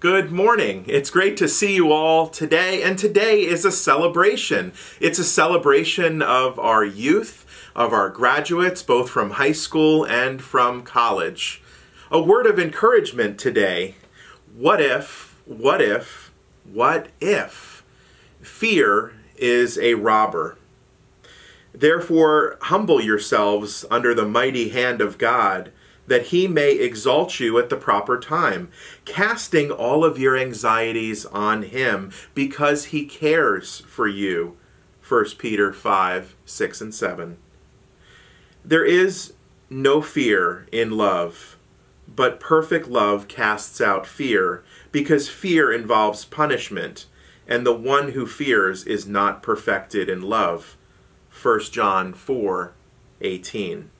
Good morning. It's great to see you all today, and today is a celebration. It's a celebration of our youth, of our graduates, both from high school and from college. A word of encouragement today. What if fear is a robber? Therefore, humble yourselves under the mighty hand of God, that he may exalt you at the proper time, casting all of your anxieties on him, because he cares for you. 1 Peter 5, 6, and 7. There is no fear in love, but perfect love casts out fear, because fear involves punishment, and the one who fears is not perfected in love. 1 John 4, 18.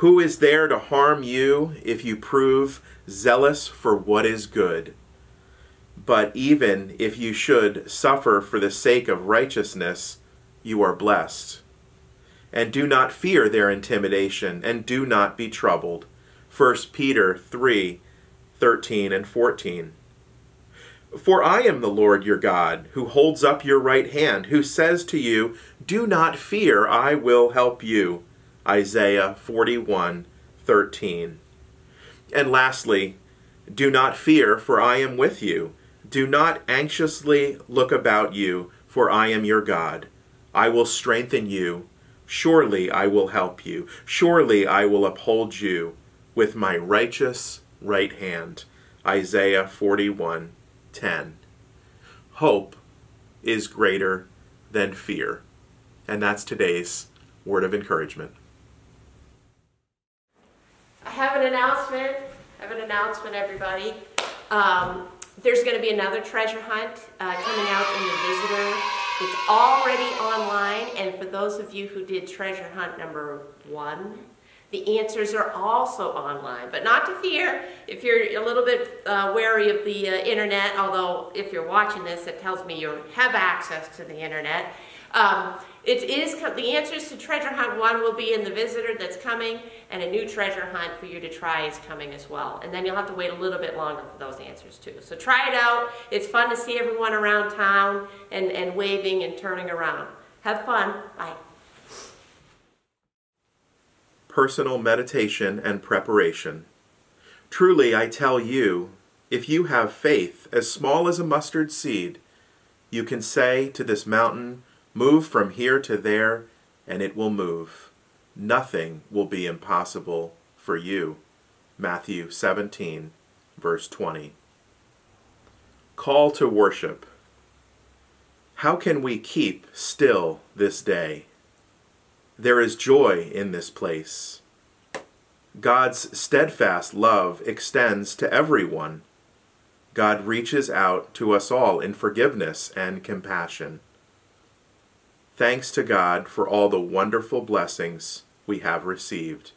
Who is there to harm you if you prove zealous for what is good? But even if you should suffer for the sake of righteousness, you are blessed. And do not fear their intimidation, and do not be troubled. 1 Peter 3, 13 and 14. For I am the Lord your God, who holds up your right hand, who says to you, "Do not fear, I will help you." Isaiah 41, 13. And lastly, do not fear, for I am with you. Do not anxiously look about you, for I am your God. I will strengthen you. Surely I will help you. Surely I will uphold you with my righteous right hand. Isaiah 41, 10. Hope is greater than fear. And that's today's word of encouragement. I have an announcement. Everybody. There's going to be another treasure hunt coming out in the Visitor. It's already online, and for those of you who did treasure hunt number 1, the answers are also online. But not to fear if you're a little bit wary of the internet, although if you're watching this, it tells me you have access to the internet. The answers to Treasure Hunt 1 will be in the Visitor that's coming, and a new treasure hunt for you to try is coming as well. And then you'll have to wait a little bit longer for those answers too. So try it out. It's fun to see everyone around town and waving and turning around. Have fun. Bye. Personal meditation and preparation. Truly I tell you, if you have faith as small as a mustard seed, you can say to this mountain, "Move from here to there," and it will move. Nothing will be impossible for you. Matthew 17, verse 20. Call to worship. How can we keep still this day? There is joy in this place. God's steadfast love extends to everyone. God reaches out to us all in forgiveness and compassion. Thanks to God for all the wonderful blessings we have received.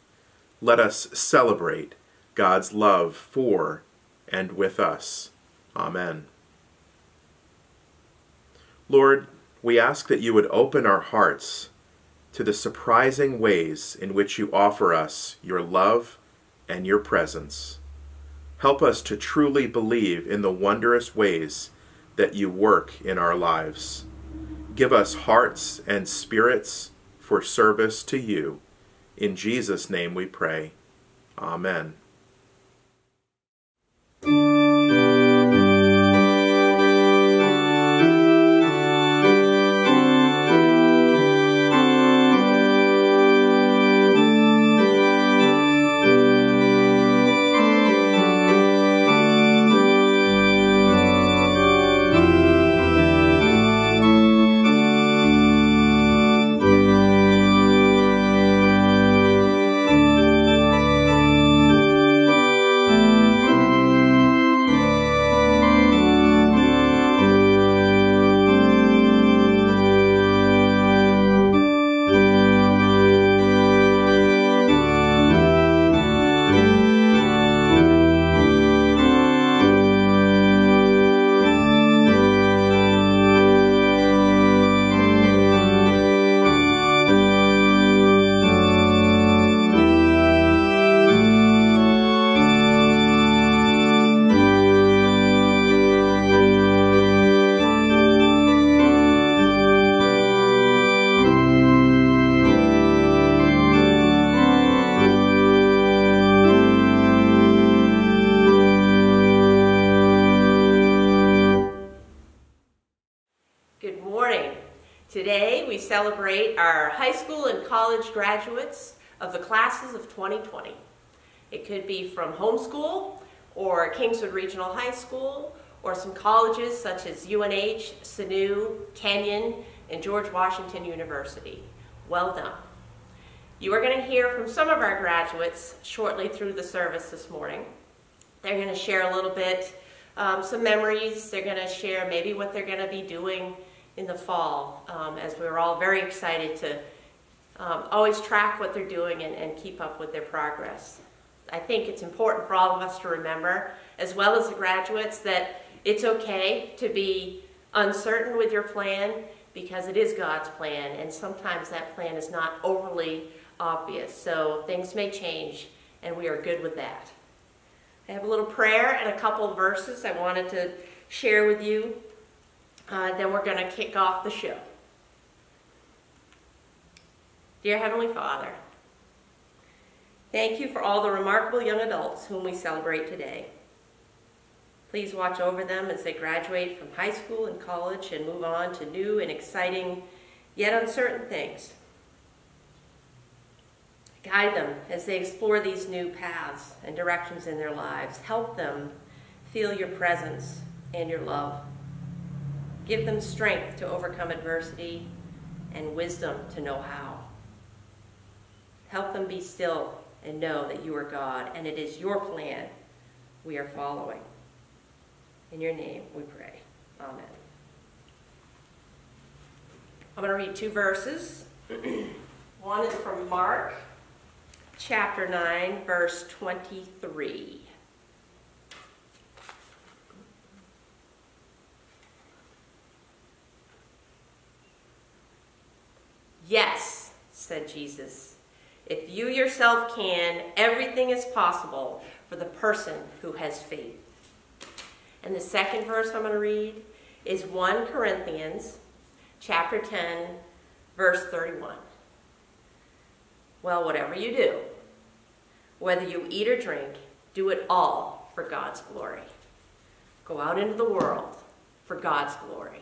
Let us celebrate God's love for and with us. Amen. Lord, we ask that you would open our hearts to the surprising ways in which you offer us your love and your presence. Help us to truly believe in the wondrous ways that you work in our lives. Give us hearts and spirits for service to you. In Jesus' name we pray. Amen. Today we celebrate our high school and college graduates of the classes of 2020. It could be from homeschool or Kingswood Regional High School or some colleges such as UNH, SNU, Kenyon, and George Washington University. Well done. You are going to hear from some of our graduates shortly through the service this morning. They're going to share a little bit, some memories. They're going to share maybe what they're going to be doing in the fall, as we're all very excited to always track what they're doing and keep up with their progress. I think it's important for all of us to remember, as well as the graduates, that it's okay to be uncertain with your plan because it is God's plan, and sometimes that plan is not overly obvious. So things may change, and we are good with that. I have a little prayer and a couple of verses I wanted to share with you. Then we're going to kick off the show. Dear Heavenly Father, thank you for all the remarkable young adults whom we celebrate today. Please watch over them as they graduate from high school and college and move on to new and exciting, yet uncertain things. Guide them as they explore these new paths and directions in their lives. Help them feel your presence and your love. Give them strength to overcome adversity and wisdom to know how. Help them be still and know that you are God and it is your plan we are following. In your name we pray. Amen. I'm going to read two verses. One is from Mark chapter 9, verse 23. Yes, said Jesus, if you yourself can, everything is possible for the person who has faith. And the second verse I'm going to read is 1 Corinthians chapter 10, verse 31. Well, whatever you do, whether you eat or drink, do it all for God's glory. Go out into the world for God's glory.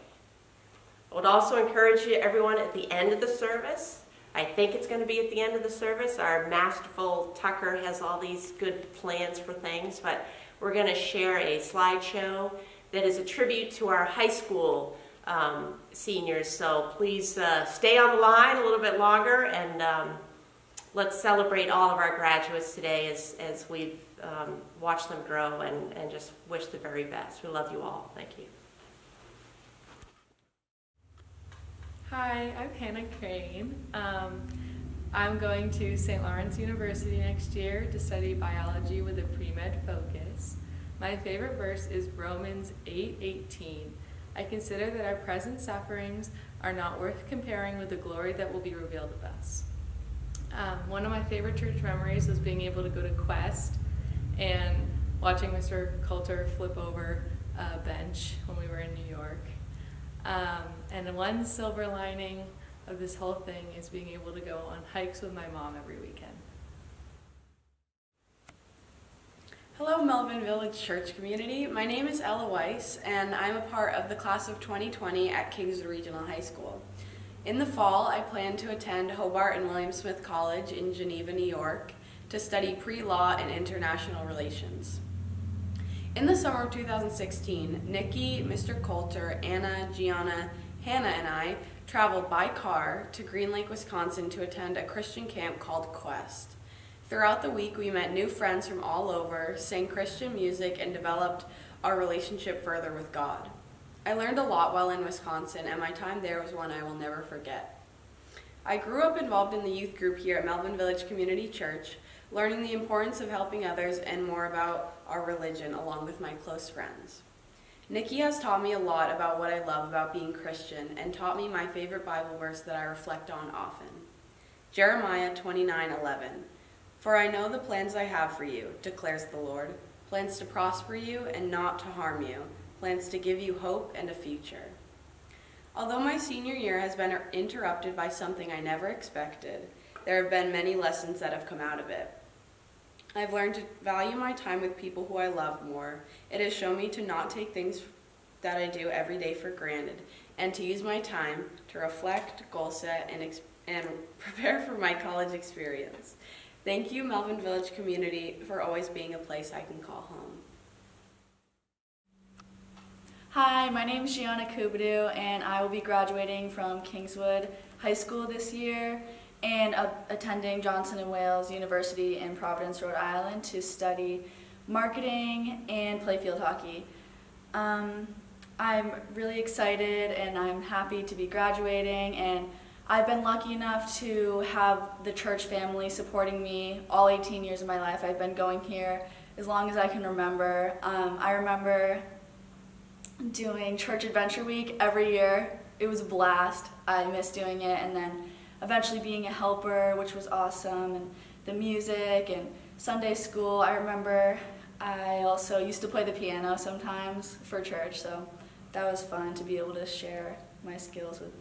I would also encourage you, everyone, at the end of the service, I think it's going to be at the end of the service, our masterful Tucker has all these good plans for things, but we're going to share a slideshow that is a tribute to our high school seniors. So please stay on the line a little bit longer, and let's celebrate all of our graduates today as we've watched them grow and just wish the very best. We love you all. Thank you. Hi, I'm Hannah Crane. I'm going to St. Lawrence University next year to study biology with a pre-med focus. My favorite verse is Romans 8:18. I consider that our present sufferings are not worth comparing with the glory that will be revealed of us. One of my favorite church memories was being able to go to Quest and watching Mr. Coulter flip over a bench when we were in New York. And one silver lining of this whole thing is being able to go on hikes with my mom every weekend. Hello, Melvin Village Church community. My name is Ella Weiss, and I'm a part of the class of 2020 at Kingswood Regional High School. In the fall, I plan to attend Hobart and William Smith College in Geneva, New York, to study pre-law and international relations. In the summer of 2016, Nikki, Mr. Coulter, Anna, Gianna, Hannah, and I traveled by car to Green Lake, Wisconsin to attend a Christian camp called Quest. Throughout the week, we met new friends from all over, sang Christian music, and developed our relationship further with God. I learned a lot while in Wisconsin, and my time there was one I will never forget. I grew up involved in the youth group here at Melvin Village Community Church, learning the importance of helping others and more about our religion along with my close friends. Nikki has taught me a lot about what I love about being Christian and taught me my favorite Bible verse that I reflect on often. Jeremiah 29:11. For I know the plans I have for you, declares the Lord, plans to prosper you and not to harm you, plans to give you hope and a future. Although my senior year has been interrupted by something I never expected, there have been many lessons that have come out of it. I've learned to value my time with people who I love more. It has shown me to not take things that I do every day for granted and to use my time to reflect, goal set, and prepare for my college experience. Thank you, Melvin Village Community, for always being a place I can call home. Hi, my name is Gianna Kubidu, and I will be graduating from Kingswood High School this year and attending Johnson and Wales University in Providence, Rhode Island to study marketing and play field hockey. I'm really excited and I'm happy to be graduating, and I've been lucky enough to have the church family supporting me all 18 years of my life. I've been going here as long as I can remember. I remember doing Church Adventure Week every year. It was a blast. I miss doing it, and then eventually being a helper, which was awesome, and the music and Sunday school. I remember I also used to play the piano sometimes for church, so that was fun to be able to share my skills with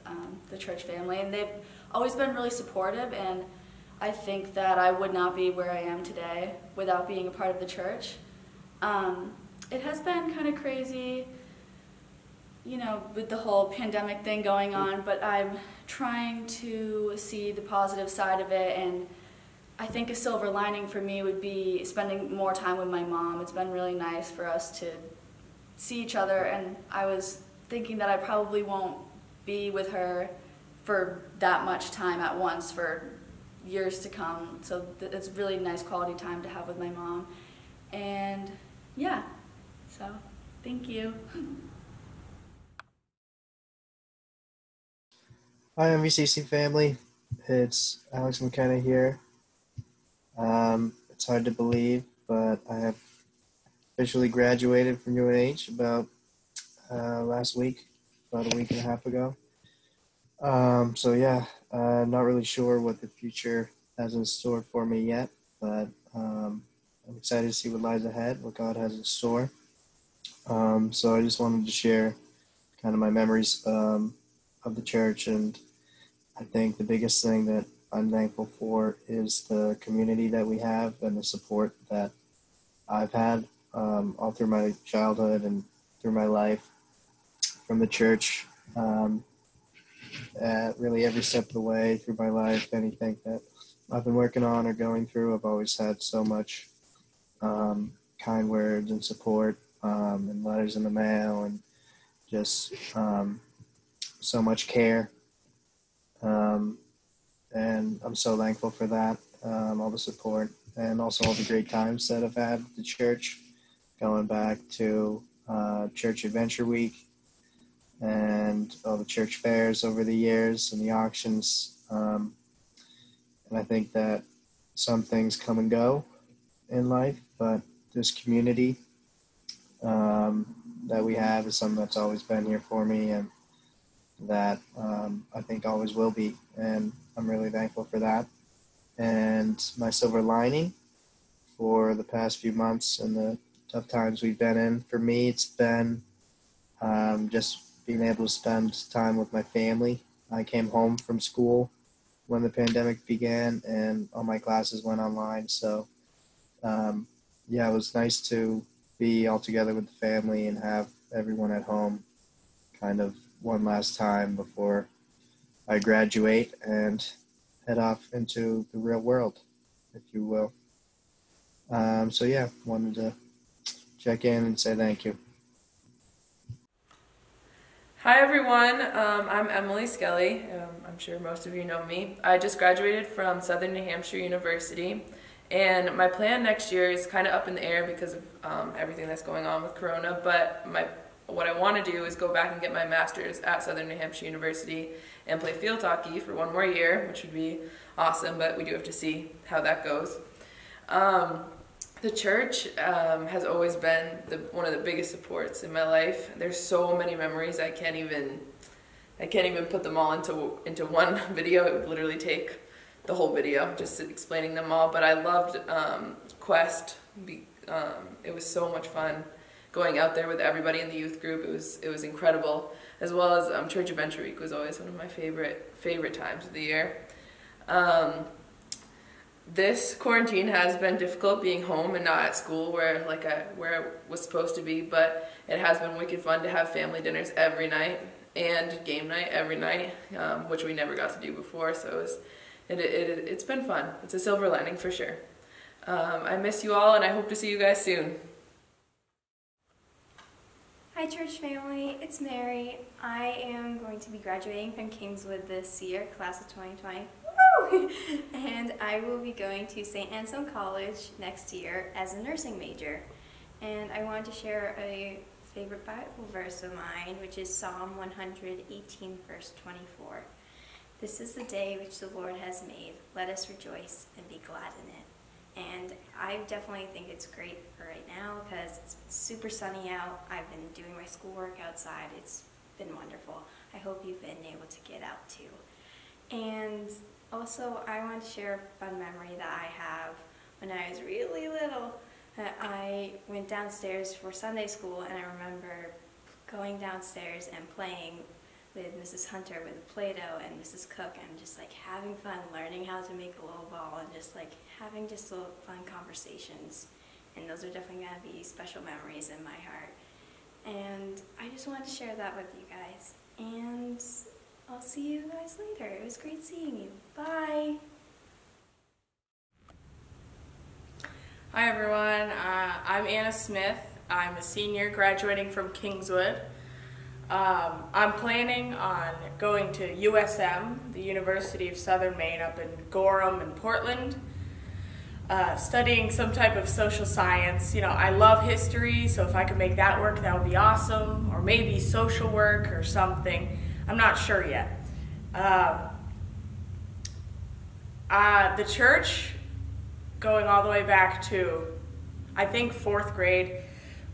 the church family. And they've always been really supportive, and I think that I would not be where I am today without being a part of the church. It has been kind of crazy, you know, with the whole pandemic thing going on, but I'm trying to see the positive side of it, and I think a silver lining for me would be spending more time with my mom. It's been really nice for us to see each other, and I was thinking that I probably won't be with her for that much time at once for years to come, so it's really nice quality time to have with my mom. And yeah, so thank you. Hi, MVCC family. It's Alex McKenna here. It's hard to believe, but I have officially graduated from UNH about last week, about a week and a half ago. So yeah, I'm not really sure what the future has in store for me yet, but I'm excited to see what lies ahead, what God has in store. So I just wanted to share kind of my memories of the church, and I think the biggest thing that I'm thankful for is the community that we have and the support that I've had all through my childhood and through my life from the church, at really every step of the way through my life. Anything that I've been working on or going through, I've always had so much kind words and support, and letters in the mail, and just so much care. And I'm so thankful for that, all the support, and also all the great times that I've had at the church, going back to Church Adventure Week and all the church fairs over the years and the auctions. And I think that some things come and go in life, but this community that we have is something that's always been here for me, and that I think always will be, and I'm really thankful for that. And my silver lining for the past few months and the tough times we've been in, for me it's been just being able to spend time with my family. I came home from school when the pandemic began, and all my classes went online, so yeah, it was nice to be all together with the family and have everyone at home kind of one last time before I graduate and head off into the real world, if you will. So yeah, wanted to check in and say thank you. Hi everyone, I'm Emily Skelly. I'm sure most of you know me. I just graduated from Southern New Hampshire University, and my plan next year is kind of up in the air because of everything that's going on with Corona, but what I want to do is go back and get my master's at Southern New Hampshire University and play field hockey for one more year, which would be awesome, but we do have to see how that goes. The church has always been one of the biggest supports in my life. There's so many memories, I can't even put them all into one video. It would literally take the whole video just explaining them all, but I loved Quest. It was so much fun. Going out there with everybody in the youth group, it was incredible. As well as Church Adventure Week was always one of my favorite times of the year. This quarantine has been difficult, being home and not at school where I was supposed to be, but it has been wicked fun to have family dinners every night and game night every night, which we never got to do before, so it's been fun. It's a silver lining for sure. I miss you all, and I hope to see you guys soon. Hi church family, it's Mary. I am going to be graduating from Kingswood this year, class of 2020. Woo! And I will be going to St. Anselm College next year as a nursing major. And I wanted to share a favorite Bible verse of mine, which is Psalm 118, verse 24. This is the day which the Lord has made. Let us rejoice and be glad in it. And I definitely think it's great for right now because it's super sunny out. I've been doing my schoolwork outside. It's been wonderful. I hope you've been able to get out too. And also, I want to share a fun memory that I have when I was really little. I went downstairs for Sunday school, and I remember going downstairs and playing with Mrs. Hunter with Play-Doh and Mrs. Cook, and just like having fun learning how to make a little ball and just like having just little fun conversations. And those are definitely going to be special memories in my heart. And I just wanted to share that with you guys. And I'll see you guys later. It was great seeing you. Bye! Hi everyone, I'm Anna Smith. I'm a senior graduating from Kingswood. I'm planning on going to USM, the University of Southern Maine, up in Gorham and Portland, studying some type of social science. You know, I love history, so if I could make that work, that would be awesome, or maybe social work or something. I'm not sure yet. The church, going all the way back to, I think, 4th grade,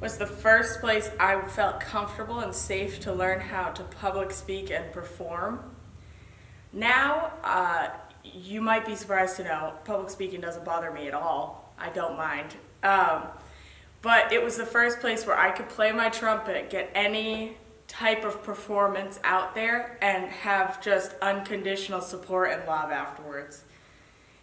was the first place I felt comfortable and safe to learn how to public speak and perform. Now, you might be surprised to know, public speaking doesn't bother me at all. I don't mind. But it was the first place where I could play my trumpet, get any type of performance out there, and have just unconditional support and love afterwards.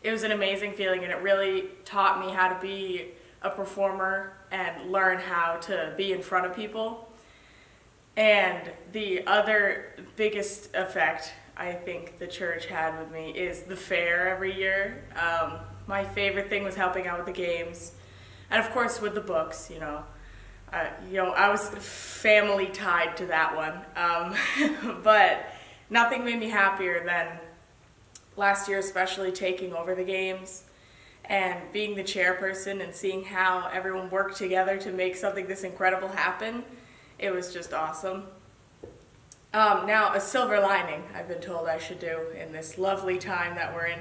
It was an amazing feeling, and it really taught me how to be a performer and learn how to be in front of people. And the other biggest effect I think the church had with me is the fair every year. My favorite thing was helping out with the games, and of course with the books. I was family tied to that one, but nothing made me happier than last year, especially taking over the games and being the chairperson and seeing how everyone worked together to make something this incredible happen. It was just awesome. Now, a silver lining I've been told I should do in this lovely time that we're in,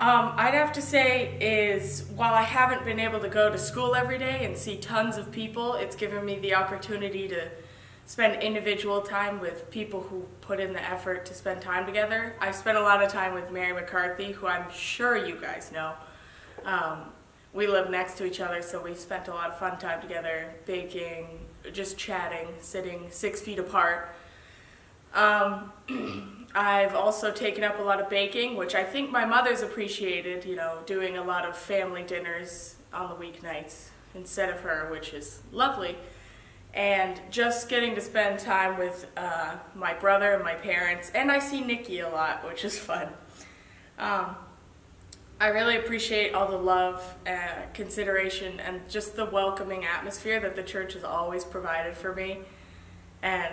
I'd have to say, is while I haven't been able to go to school every day and see tons of people, it's given me the opportunity to spend individual time with people who put in the effort to spend time together. I've spent a lot of time with Mary McCarthy, who I'm sure you guys know. We live next to each other, so we've spent a lot of fun time together, baking, just chatting, sitting 6 feet apart. I've also taken up a lot of baking, which I think my mother's appreciated, you know, doing a lot of family dinners on the weeknights instead of her, which is lovely. And just getting to spend time with my brother and my parents, and I see Nikki a lot, which is fun. I really appreciate all the love, consideration, and just the welcoming atmosphere that the church has always provided for me. And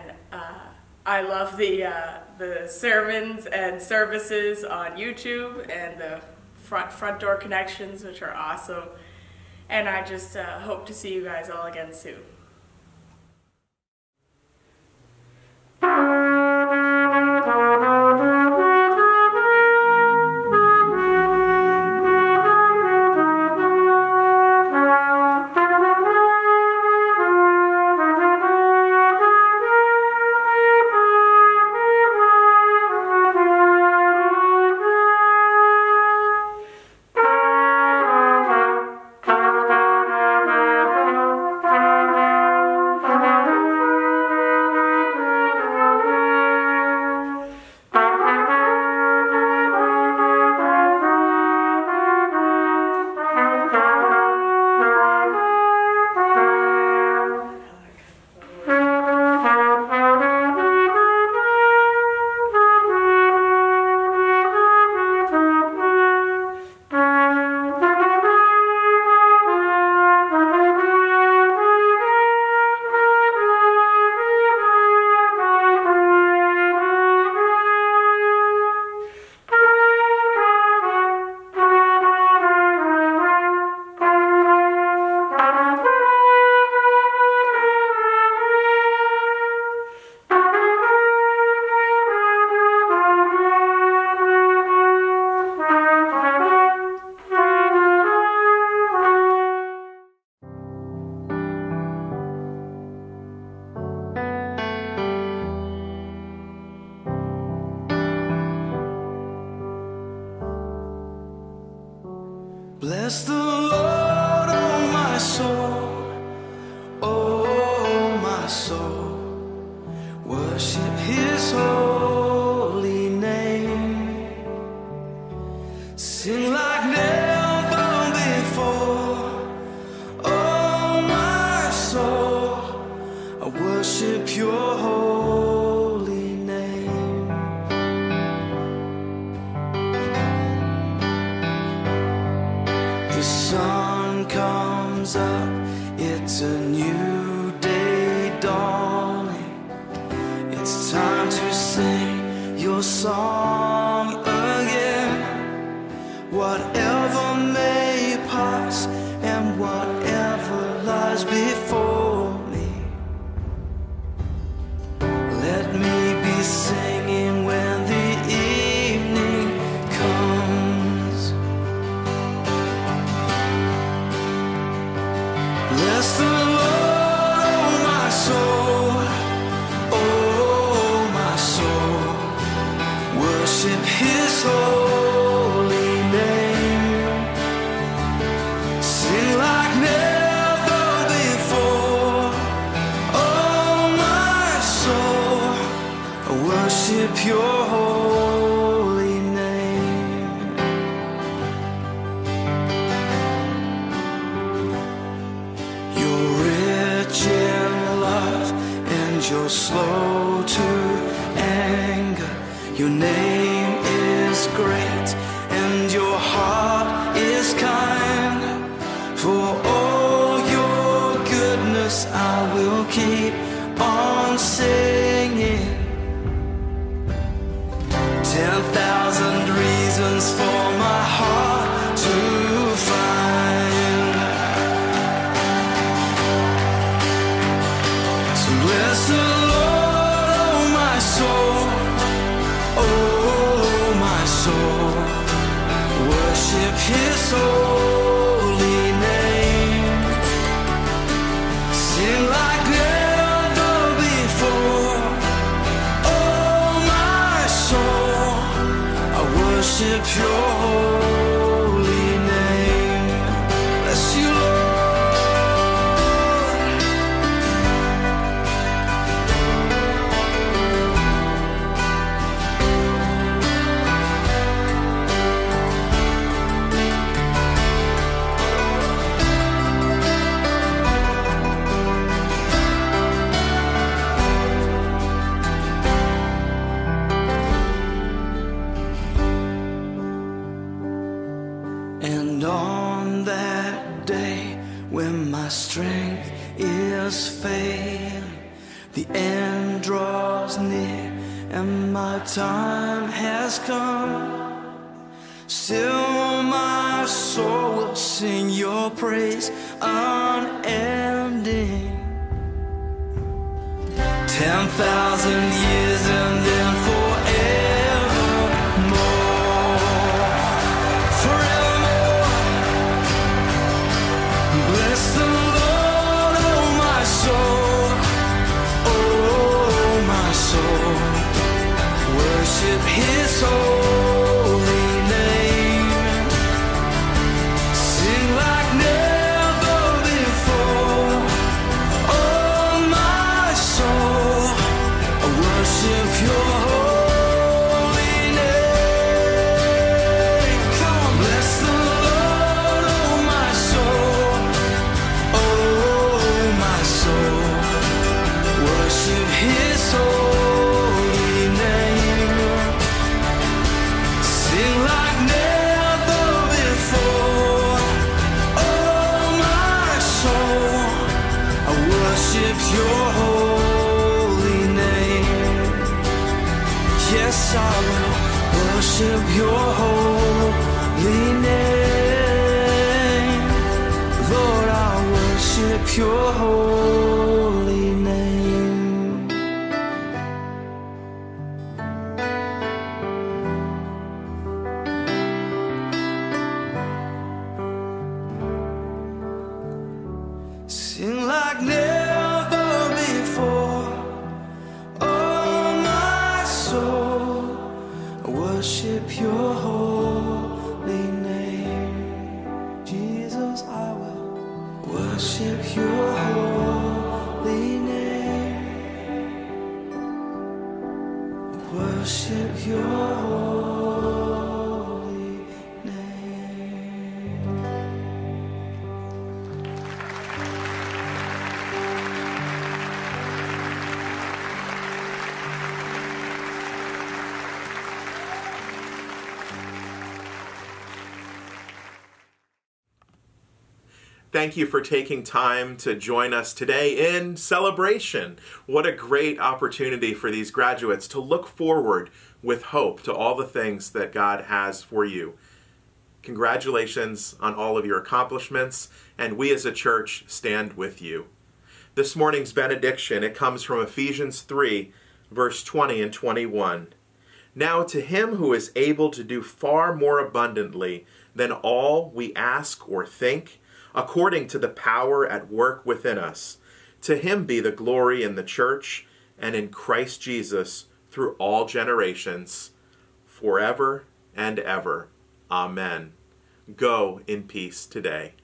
I love the sermons and services on YouTube and the front door connections, which are awesome. And I just hope to see you guys all again soon. Bless the Lord, oh my soul, oh my soul, worship his holy name, sing like never before, oh my soul, I worship your holy name. The sun comes up, it's a new day dawning, it's time to sing your song again. Whatever may pass and whatever lies before me, let me be singing when the evening comes. Bless the Lord, oh my soul, oh my soul, worship his holy name, sing like never before, oh my soul, I worship your holy name. You're rich in love and you're slow to anger. Your name is great and your heart is kind. For all your goodness I will keep on singing. 10,000 reasons for my heart to find. So bless the Lord, oh my soul, oh my soul, worship his holy name, sing like never before, oh my soul, I worship your holy name. Bless you, Lord. And on that day when my strength is failing, the end draws near and my time has come, still my soul will sing your praise unending. 10,000 years and then forevermore. Bless the Lord, oh my soul, oh my soul, worship his holy name, sing like never before, oh my soul, I worship your holy name. Come on, bless the Lord, oh my soul, oh my soul, worship his holy name, sing like never before, oh my soul, I worship your holy name. Yes, I will worship your holy name, Lord, I worship your holy name. Sing like never before, oh my soul, I worship your holy name. worship your holy name. Worship your holy name. Thank you for taking time to join us today in celebration. What a great opportunity for these graduates to look forward with hope to all the things that God has for you. Congratulations on all of your accomplishments, and we as a church stand with you. This morning's benediction, it comes from Ephesians 3, verse 20 and 21. Now to him who is able to do far more abundantly than all we ask or think, according to the power at work within us, to him be the glory in the church and in Christ Jesus through all generations, forever and ever. Amen. Go in peace today.